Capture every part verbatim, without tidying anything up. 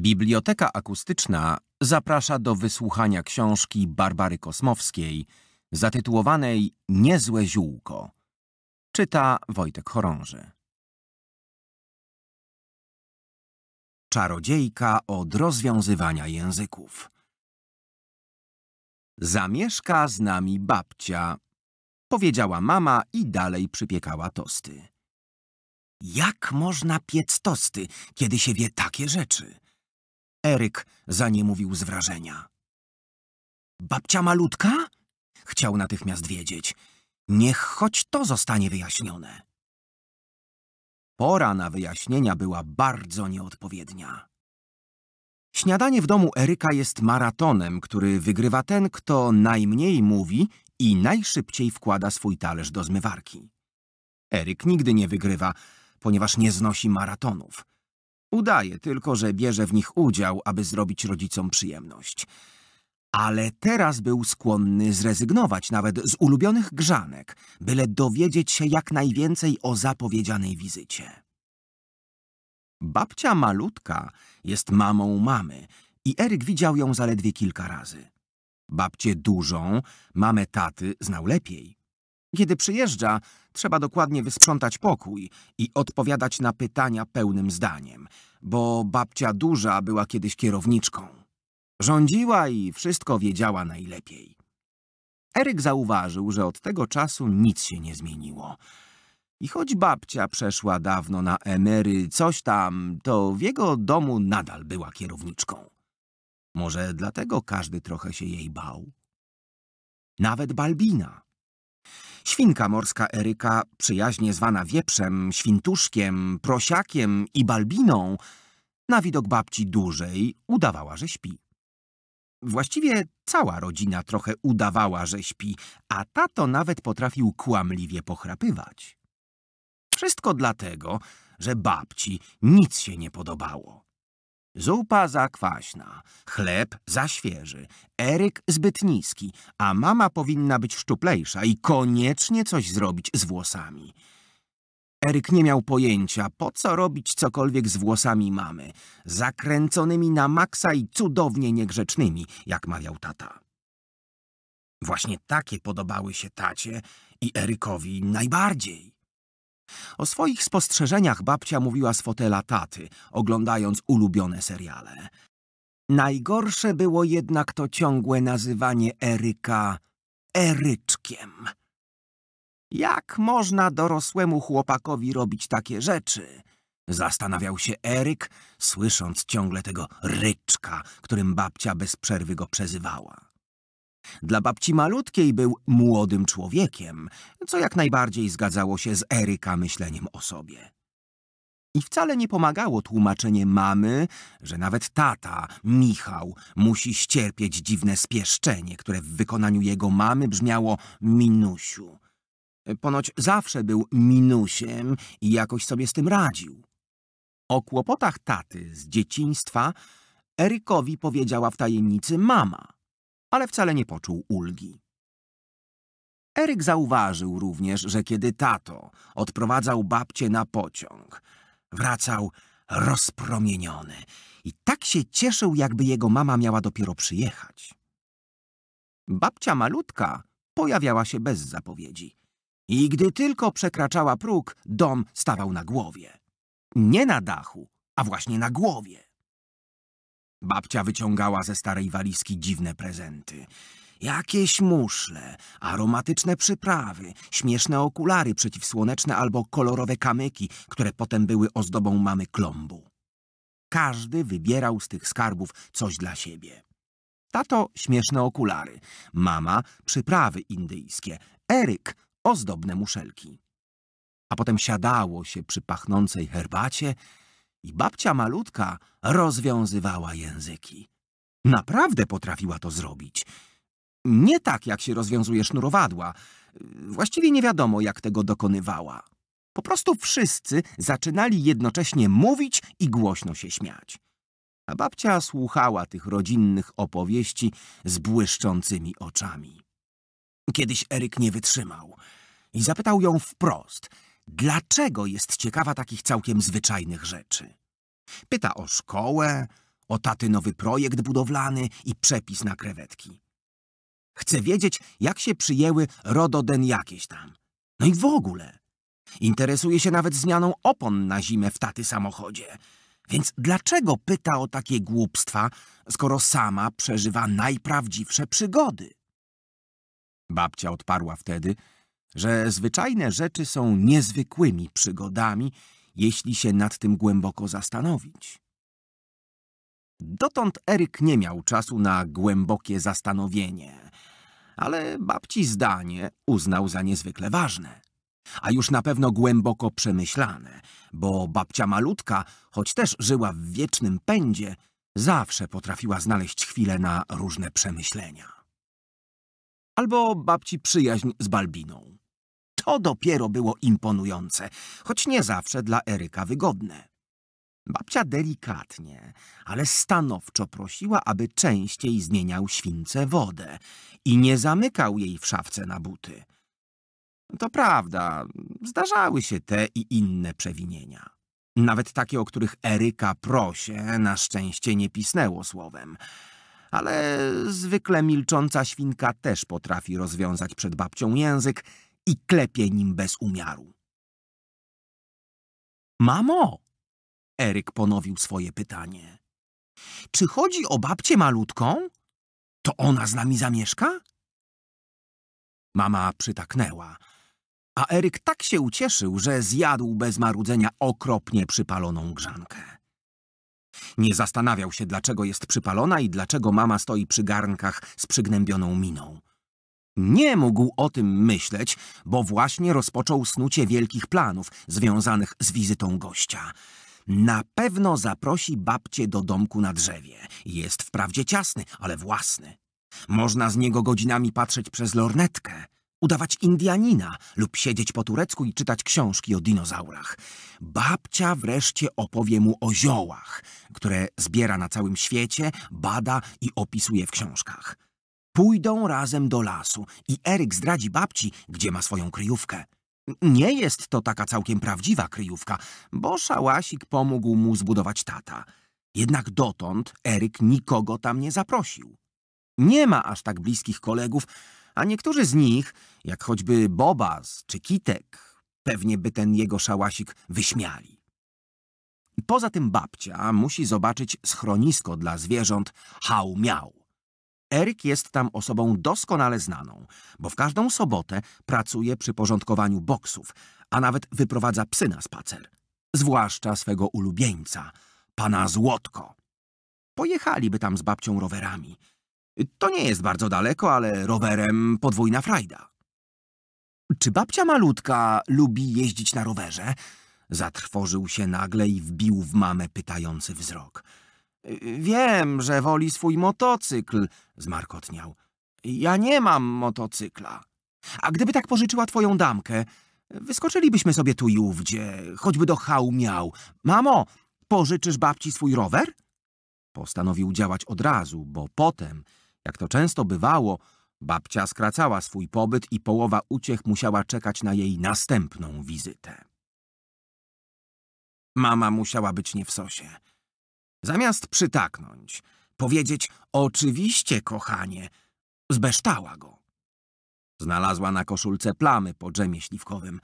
Biblioteka akustyczna zaprasza do wysłuchania książki Barbary Kosmowskiej zatytułowanej Niezłe ziółko. Czyta Wojtek Horąży. Czarodziejka od rozwiązywania języków. Zamieszka z nami babcia, powiedziała mama i dalej przypiekała tosty. Jak można piec tosty, kiedy się wie takie rzeczy? Eryk zaniemówił z wrażenia. Babcia malutka? Chciał natychmiast wiedzieć. Niech choć to zostanie wyjaśnione. Pora na wyjaśnienia była bardzo nieodpowiednia. Śniadanie w domu Eryka jest maratonem, który wygrywa ten, kto najmniej mówi i najszybciej wkłada swój talerz do zmywarki. Eryk nigdy nie wygrywa, ponieważ nie znosi maratonów. Udaje tylko, że bierze w nich udział, aby zrobić rodzicom przyjemność. Ale teraz był skłonny zrezygnować nawet z ulubionych grzanek, byle dowiedzieć się jak najwięcej o zapowiedzianej wizycie. Babcia malutka jest mamą mamy i Eryk widział ją zaledwie kilka razy. Babcię dużą, mamę taty znał lepiej. Kiedy przyjeżdża, trzeba dokładnie wysprzątać pokój i odpowiadać na pytania pełnym zdaniem, bo babcia duża była kiedyś kierowniczką. Rządziła i wszystko wiedziała najlepiej. Eryk zauważył, że od tego czasu nic się nie zmieniło. I choć babcia przeszła dawno na emery coś tam, to w jego domu nadal była kierowniczką. Może dlatego każdy trochę się jej bał? Nawet Balbina. Świnka morska Eryka, przyjaźnie zwana wieprzem, świntuszkiem, prosiakiem i Balbiną, na widok babci dużej udawała, że śpi. Właściwie cała rodzina trochę udawała, że śpi, a tato nawet potrafił kłamliwie pochrapywać. Wszystko dlatego, że babci nic się nie podobało. Zupa za kwaśna, chleb za świeży, Eryk zbyt niski, a mama powinna być szczuplejsza i koniecznie coś zrobić z włosami. Eryk nie miał pojęcia, po co robić cokolwiek z włosami mamy, zakręconymi na maksa i cudownie niegrzecznymi, jak mawiał tata. Właśnie takie podobały się tacie i Erykowi najbardziej. O swoich spostrzeżeniach babcia mówiła z fotela taty, oglądając ulubione seriale. Najgorsze było jednak to ciągłe nazywanie Eryka Eryczkiem. Jak można dorosłemu chłopakowi robić takie rzeczy? Zastanawiał się Eryk, słysząc ciągle tego ryczka, którym babcia bez przerwy go przezywała. Dla babci malutkiej był młodym człowiekiem, co jak najbardziej zgadzało się z Eryka myśleniem o sobie. I wcale nie pomagało tłumaczenie mamy, że nawet tata, Michał, musi ścierpieć dziwne spieszczenie, które w wykonaniu jego mamy brzmiało Minusiu. Ponoć zawsze był minusiem i jakoś sobie z tym radził. O kłopotach taty z dzieciństwa Erykowi powiedziała w tajemnicy mama, ale wcale nie poczuł ulgi. Eryk zauważył również, że kiedy tato odprowadzał babcię na pociąg, wracał rozpromieniony i tak się cieszył, jakby jego mama miała dopiero przyjechać. Babcia malutka pojawiała się bez zapowiedzi i gdy tylko przekraczała próg, dom stawał na głowie. Nie na dachu, a właśnie na głowie. Babcia wyciągała ze starej walizki dziwne prezenty. Jakieś muszle, aromatyczne przyprawy, śmieszne okulary przeciwsłoneczne albo kolorowe kamyki, które potem były ozdobą mamy klombu. Każdy wybierał z tych skarbów coś dla siebie. Tato śmieszne okulary, mama przyprawy indyjskie, Eryk ozdobne muszelki. A potem siadało się przy pachnącej herbacie i babcia malutka rozwiązywała języki. Naprawdę potrafiła to zrobić. Nie tak, jak się rozwiązuje sznurowadła. Właściwie nie wiadomo, jak tego dokonywała. Po prostu wszyscy zaczynali jednocześnie mówić i głośno się śmiać. A babcia słuchała tych rodzinnych opowieści z błyszczącymi oczami. Kiedyś Eryk nie wytrzymał i zapytał ją wprost, dlaczego jest ciekawa takich całkiem zwyczajnych rzeczy. Pyta o szkołę, o taty nowy projekt budowlany i przepis na krewetki. Chcę wiedzieć, jak się przyjęły rododen jakieś tam. No i w ogóle. Interesuje się nawet zmianą opon na zimę w taty samochodzie. Więc dlaczego pyta o takie głupstwa, skoro sama przeżywa najprawdziwsze przygody? Babcia odparła wtedy, że zwyczajne rzeczy są niezwykłymi przygodami, jeśli się nad tym głęboko zastanowić. Dotąd Eryk nie miał czasu na głębokie zastanowienie, ale babci zdanie uznał za niezwykle ważne. A już na pewno głęboko przemyślane, bo babcia malutka, choć też żyła w wiecznym pędzie, zawsze potrafiła znaleźć chwilę na różne przemyślenia. Albo babci przyjaźń z Balbiną. To dopiero było imponujące, choć nie zawsze dla Eryka wygodne. Babcia delikatnie, ale stanowczo prosiła, aby częściej zmieniał śwince wodę i nie zamykał jej w szafce na buty. To prawda, zdarzały się te i inne przewinienia. Nawet takie, o których Eryka prosię, na szczęście nie pisnęło słowem. Ale zwykle milcząca świnka też potrafi rozwiązać przed babcią język i klepie nim bez umiaru. Mamo, Eryk ponowił swoje pytanie. Czy chodzi o babcię malutką? To ona z nami zamieszka? Mama przytaknęła. A Eryk tak się ucieszył, że zjadł bez marudzenia okropnie przypaloną grzankę. Nie zastanawiał się, dlaczego jest przypalona i dlaczego mama stoi przy garnkach z przygnębioną miną. Nie mógł o tym myśleć, bo właśnie rozpoczął snucie wielkich planów związanych z wizytą gościa. Na pewno zaprosi babcię do domku na drzewie. Jest wprawdzie ciasny, ale własny. Można z niego godzinami patrzeć przez lornetkę, udawać Indianina lub siedzieć po turecku i czytać książki o dinozaurach. Babcia wreszcie opowie mu o ziołach, które zbiera na całym świecie, bada i opisuje w książkach. Pójdą razem do lasu i Eryk zdradzi babci, gdzie ma swoją kryjówkę. Nie jest to taka całkiem prawdziwa kryjówka, bo szałasik pomógł mu zbudować tata. Jednak dotąd Eryk nikogo tam nie zaprosił. Nie ma aż tak bliskich kolegów, a niektórzy z nich, jak choćby Bobas czy Kitek, pewnie by ten jego szałasik wyśmiali. Poza tym babcia musi zobaczyć schronisko dla zwierząt Haumiau. Eryk jest tam osobą doskonale znaną, bo w każdą sobotę pracuje przy porządkowaniu boksów, a nawet wyprowadza psy na spacer. Zwłaszcza swego ulubieńca, pana Złotko. Pojechaliby tam z babcią rowerami. To nie jest bardzo daleko, ale rowerem podwójna frajda. Czy babcia malutka lubi jeździć na rowerze? Zatrwożył się nagle i wbił w mamę pytający wzrok. Wiem, że woli swój motocykl, zmarkotniał. Ja nie mam motocykla. A gdyby tak pożyczyła twoją damkę, wyskoczylibyśmy sobie tu i ówdzie, choćby do Haumiau. Mamo, pożyczysz babci swój rower? Postanowił działać od razu, bo potem, jak to często bywało, babcia skracała swój pobyt i połowa uciech musiała czekać na jej następną wizytę. Mama musiała być nie w sosie. Zamiast przytaknąć, powiedzieć oczywiście, kochanie, zbeształa go. Znalazła na koszulce plamy po drzemie śliwkowym.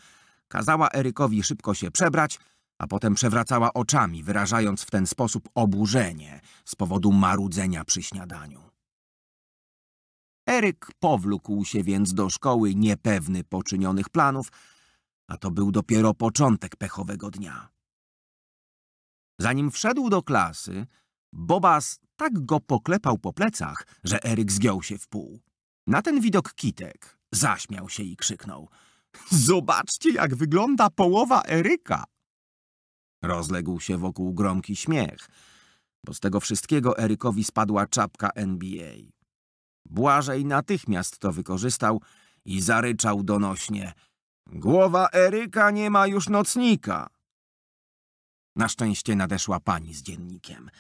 Kazała Erykowi szybko się przebrać, a potem przewracała oczami, wyrażając w ten sposób oburzenie z powodu marudzenia przy śniadaniu. Eryk powlókł się więc do szkoły niepewny poczynionych planów, a to był dopiero początek pechowego dnia. Zanim wszedł do klasy, Bobas tak go poklepał po plecach, że Eryk zgiął się w pół. Na ten widok Kitek zaśmiał się i krzyknął – Zobaczcie, jak wygląda połowa Eryka! Rozległ się wokół gromki śmiech, bo z tego wszystkiego Erykowi spadła czapka N B A. Błażej natychmiast to wykorzystał i zaryczał donośnie – Głowa Eryka nie ma już nocnika! Na szczęście nadeszła pani z dziennikiem.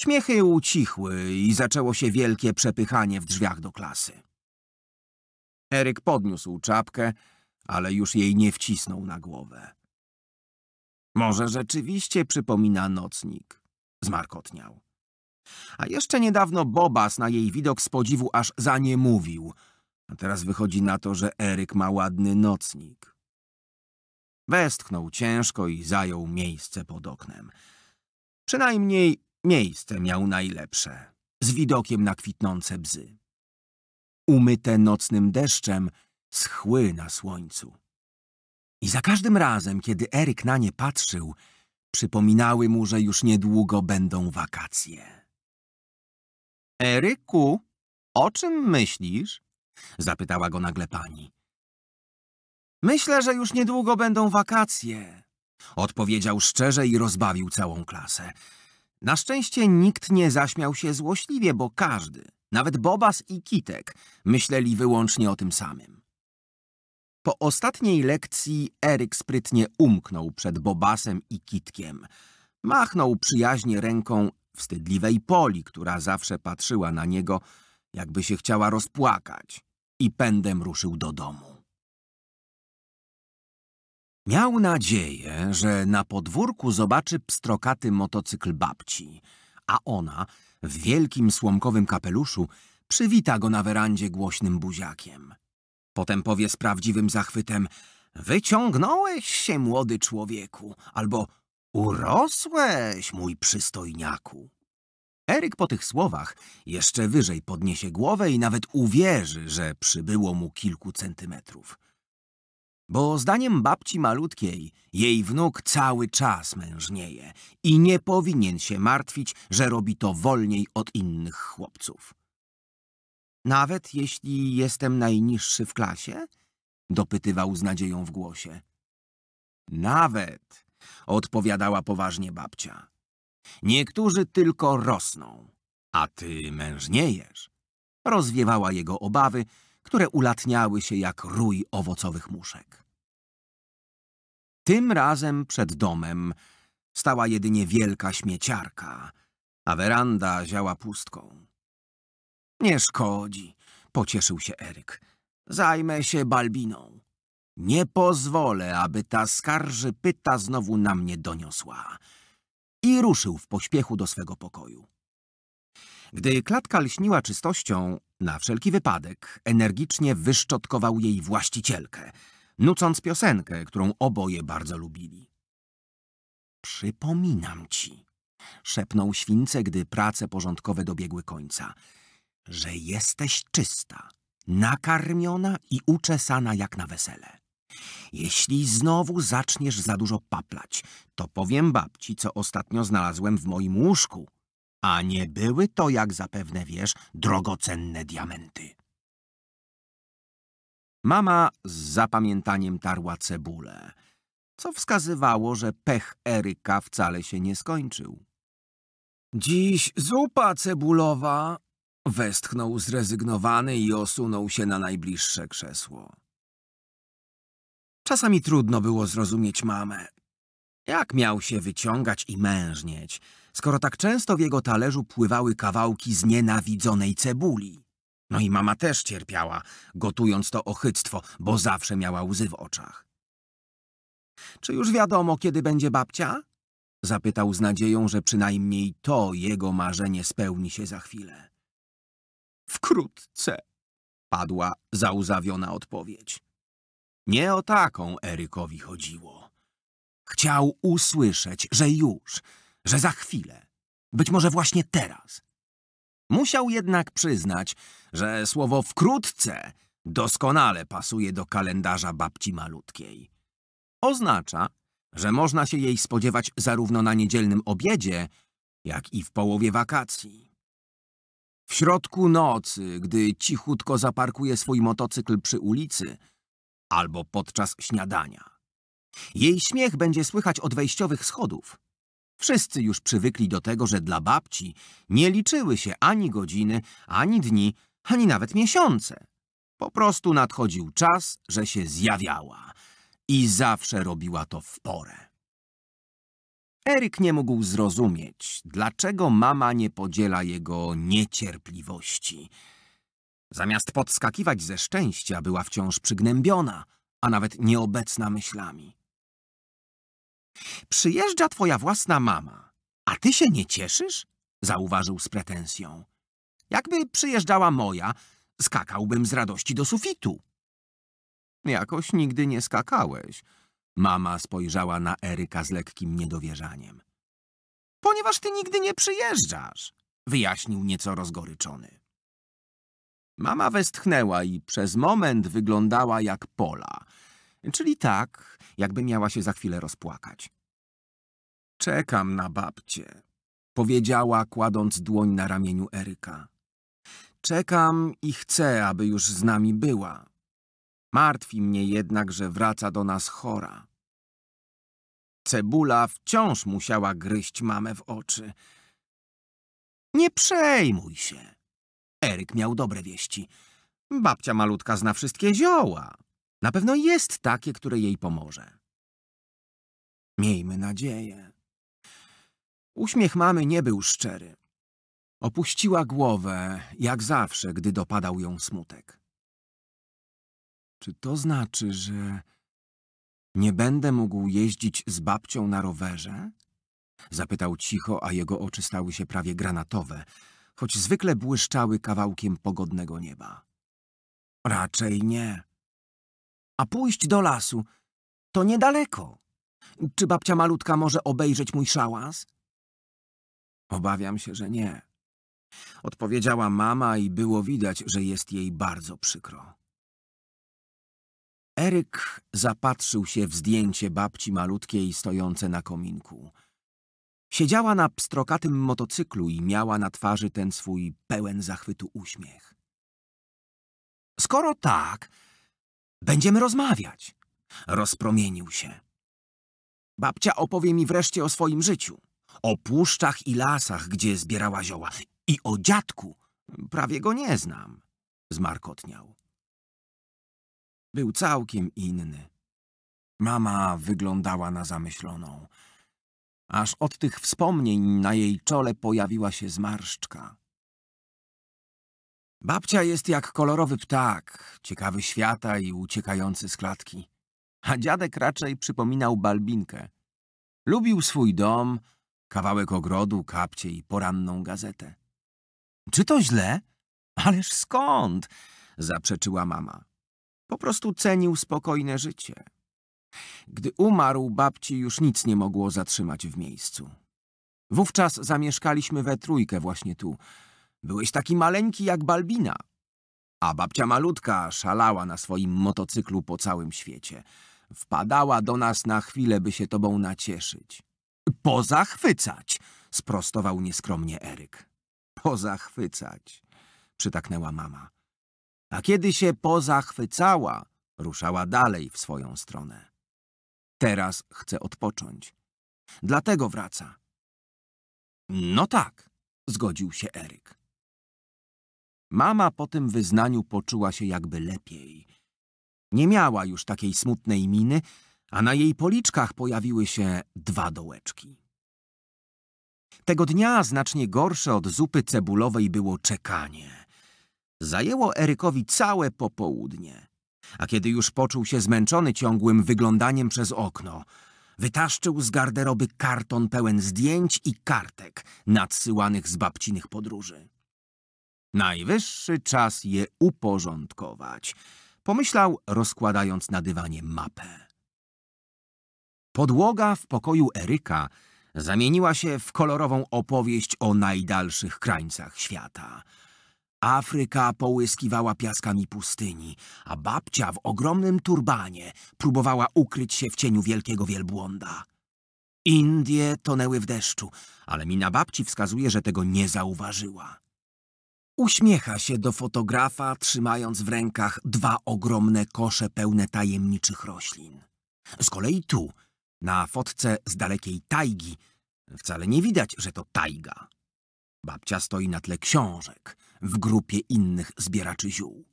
Śmiechy ucichły i zaczęło się wielkie przepychanie w drzwiach do klasy. Eryk podniósł czapkę, ale już jej nie wcisnął na głowę. Może rzeczywiście przypomina nocnik, zmarkotniał. A jeszcze niedawno Bobas na jej widok z podziwu aż zaniemówił. A teraz wychodzi na to, że Eryk ma ładny nocnik. Westchnął ciężko i zajął miejsce pod oknem. Przynajmniej miejsce miał najlepsze, z widokiem na kwitnące bzy. Umyte nocnym deszczem, schły na słońcu. I za każdym razem, kiedy Eryk na nie patrzył, przypominały mu, że już niedługo będą wakacje. — Eryku, o czym myślisz? — zapytała go nagle pani. — Myślę, że już niedługo będą wakacje — odpowiedział szczerze i rozbawił całą klasę. Na szczęście nikt nie zaśmiał się złośliwie, bo każdy, nawet Bobas i Kitek, myśleli wyłącznie o tym samym. Po ostatniej lekcji Eryk sprytnie umknął przed Bobasem i Kitkiem. Machnął przyjaźnie ręką wstydliwej Poli, która zawsze patrzyła na niego, jakby się chciała rozpłakać, i pędem ruszył do domu. Miał nadzieję, że na podwórku zobaczy pstrokaty motocykl babci, a ona w wielkim słomkowym kapeluszu przywita go na werandzie głośnym buziakiem. Potem powie z prawdziwym zachwytem: wyciągnąłeś się, młody człowieku, albo urosłeś, mój przystojniaku. Eryk po tych słowach jeszcze wyżej podniesie głowę i nawet uwierzy, że przybyło mu kilku centymetrów. Bo zdaniem babci malutkiej jej wnuk cały czas mężnieje i nie powinien się martwić, że robi to wolniej od innych chłopców. Nawet jeśli jestem najniższy w klasie? Dopytywał z nadzieją w głosie. Nawet, odpowiadała poważnie babcia. Niektórzy tylko rosną, a ty mężniejesz. Rozwiewała jego obawy, które ulatniały się jak rój owocowych muszek. Tym razem przed domem stała jedynie wielka śmieciarka, a weranda ziała pustką. Nie szkodzi, pocieszył się Eryk. Zajmę się Balbiną. Nie pozwolę, aby ta skarżypyta znowu na mnie doniosła. I ruszył w pośpiechu do swego pokoju. Gdy klatka lśniła czystością, na wszelki wypadek energicznie wyszczotkował jej właścicielkę, nucąc piosenkę, którą oboje bardzo lubili. Przypominam ci, szepnął śwince, gdy prace porządkowe dobiegły końca, że jesteś czysta, nakarmiona i uczesana jak na wesele. Jeśli znowu zaczniesz za dużo paplać, to powiem babci, co ostatnio znalazłem w moim łóżku. A nie były to, jak zapewne wiesz, drogocenne diamenty. Mama z zapamiętaniem tarła cebulę, co wskazywało, że pech Eryka wcale się nie skończył. Dziś zupa cebulowa, westchnął zrezygnowany i osunął się na najbliższe krzesło. Czasami trudno było zrozumieć mamę. Jak miał się wyciągać i mężnieć, skoro tak często w jego talerzu pływały kawałki znienawidzonej cebuli? No i mama też cierpiała, gotując to ohydztwo, bo zawsze miała łzy w oczach. Czy już wiadomo, kiedy będzie babcia? Zapytał z nadzieją, że przynajmniej to jego marzenie spełni się za chwilę. Wkrótce, padła załzawiona odpowiedź. Nie o taką Erykowi chodziło. Chciał usłyszeć, że już, że za chwilę, być może właśnie teraz. Musiał jednak przyznać, że słowo wkrótce doskonale pasuje do kalendarza babci malutkiej. Oznacza, że można się jej spodziewać zarówno na niedzielnym obiedzie, jak i w połowie wakacji. W środku nocy, gdy cichutko zaparkuje swój motocykl przy ulicy, albo podczas śniadania. Jej śmiech będzie słychać od wejściowych schodów. Wszyscy już przywykli do tego, że dla babci nie liczyły się ani godziny, ani dni, ani nawet miesiące. Po prostu nadchodził czas, że się zjawiała i zawsze robiła to w porę. Eryk nie mógł zrozumieć, dlaczego mama nie podziela jego niecierpliwości. Zamiast podskakiwać ze szczęścia, była wciąż przygnębiona, a nawet nieobecna myślami. Przyjeżdża twoja własna mama, a ty się nie cieszysz? zauważył z pretensją. Jakby przyjeżdżała moja, skakałbym z radości do sufitu. Jakoś nigdy nie skakałeś. Mama spojrzała na Eryka z lekkim niedowierzaniem. Ponieważ ty nigdy nie przyjeżdżasz, wyjaśnił nieco rozgoryczony. Mama westchnęła i przez moment wyglądała jak Pola, czyli tak, jakby miała się za chwilę rozpłakać. Czekam na babcię, powiedziała, kładąc dłoń na ramieniu Eryka. Czekam i chcę, aby już z nami była. Martwi mnie jednak, że wraca do nas chora. Cebula wciąż musiała gryźć mamę w oczy. Nie przejmuj się. Eryk miał dobre wieści. Babcia malutka zna wszystkie zioła. Na pewno jest takie, które jej pomoże. Miejmy nadzieję. Uśmiech mamy nie był szczery. Opuściła głowę, jak zawsze, gdy dopadał ją smutek. Czy to znaczy, że nie będę mógł jeździć z babcią na rowerze? Zapytał cicho, a jego oczy stały się prawie granatowe, choć zwykle błyszczały kawałkiem pogodnego nieba. Raczej nie. A pójść do lasu to niedaleko. Czy babcia malutka może obejrzeć mój szałas? Obawiam się, że nie. Odpowiedziała mama i było widać, że jest jej bardzo przykro. Eryk zapatrzył się w zdjęcie babci malutkiej stojące na kominku. Siedziała na pstrokatym motocyklu i miała na twarzy ten swój pełen zachwytu uśmiech. Skoro tak, będziemy rozmawiać, rozpromienił się. Babcia opowie mi wreszcie o swoim życiu, o puszczach i lasach, gdzie zbierała zioła i o dziadku, prawie go nie znam, zmarkotniał. Był całkiem inny. Mama wyglądała na zamyśloną. Aż od tych wspomnień na jej czole pojawiła się zmarszczka. Babcia jest jak kolorowy ptak, ciekawy świata i uciekający z klatki. A dziadek raczej przypominał Balbinkę. Lubił swój dom, kawałek ogrodu, kapcie i poranną gazetę. Czy to źle? Ależ skąd? Zaprzeczyła mama. Po prostu cenił spokojne życie. Gdy umarł, babci już nic nie mogło zatrzymać w miejscu. Wówczas zamieszkaliśmy we trójkę właśnie tu. Byłeś taki maleńki jak Balbina. A babcia malutka szalała na swoim motocyklu po całym świecie. Wpadała do nas na chwilę, by się tobą nacieszyć. Pozachwycać, sprostował nieskromnie Eryk. Pozachwycać, przytaknęła mama. A kiedy się pozachwycała, ruszała dalej w swoją stronę. Teraz chce odpocząć. Dlatego wraca. No tak, zgodził się Eryk. Mama po tym wyznaniu poczuła się jakby lepiej. Nie miała już takiej smutnej miny, a na jej policzkach pojawiły się dwa dołeczki. Tego dnia znacznie gorsze od zupy cebulowej było czekanie. Zajęło Erykowi całe popołudnie, a kiedy już poczuł się zmęczony ciągłym wyglądaniem przez okno, wytaszczył z garderoby karton pełen zdjęć i kartek nadsyłanych z babcinych podróży. Najwyższy czas je uporządkować, pomyślał, rozkładając na dywanie mapę. Podłoga w pokoju Eryka zamieniła się w kolorową opowieść o najdalszych krańcach świata. Afryka połyskiwała piaskami pustyni, a babcia w ogromnym turbanie próbowała ukryć się w cieniu wielkiego wielbłąda. Indie tonęły w deszczu, ale mina babci wskazuje, że tego nie zauważyła. Uśmiecha się do fotografa, trzymając w rękach dwa ogromne kosze pełne tajemniczych roślin. Z kolei tu, na fotce z dalekiej tajgi, wcale nie widać, że to tajga. Babcia stoi na tle książek, w grupie innych zbieraczy ziół.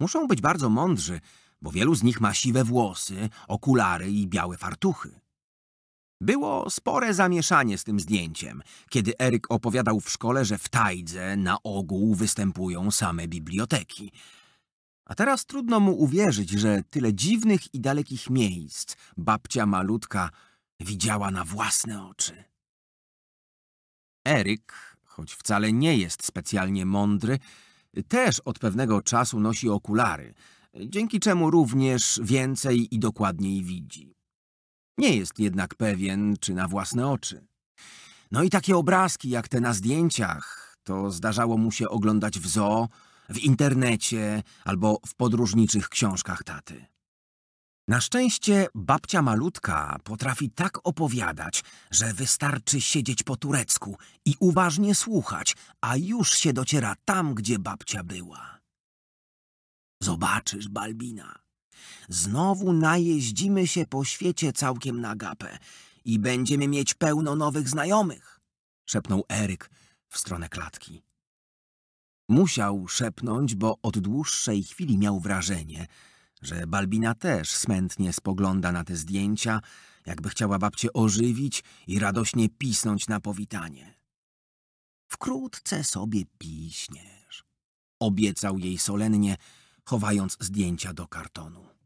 Muszą być bardzo mądrzy, bo wielu z nich ma siwe włosy, okulary i białe fartuchy. Było spore zamieszanie z tym zdjęciem, kiedy Eryk opowiadał w szkole, że w tajdze na ogół występują same biblioteki. A teraz trudno mu uwierzyć, że tyle dziwnych i dalekich miejsc babcia malutka widziała na własne oczy. Eryk, choć wcale nie jest specjalnie mądry, też od pewnego czasu nosi okulary, dzięki czemu również więcej i dokładniej widzi. Nie jest jednak pewien, czy na własne oczy. No i takie obrazki jak te na zdjęciach, to zdarzało mu się oglądać w zoo, w internecie albo w podróżniczych książkach taty. Na szczęście babcia malutka potrafi tak opowiadać, że wystarczy siedzieć po turecku i uważnie słuchać, a już się dociera tam, gdzie babcia była. Zobaczysz, Balbina, znowu najeździmy się po świecie całkiem na gapę i będziemy mieć pełno nowych znajomych, szepnął Eryk w stronę klatki. Musiał szepnąć, bo od dłuższej chwili miał wrażenie, że Balbina też smętnie spogląda na te zdjęcia, jakby chciała babcię ożywić i radośnie pisnąć na powitanie. Wkrótce sobie piśniesz, obiecał jej solennie, chowając zdjęcia do kartonu.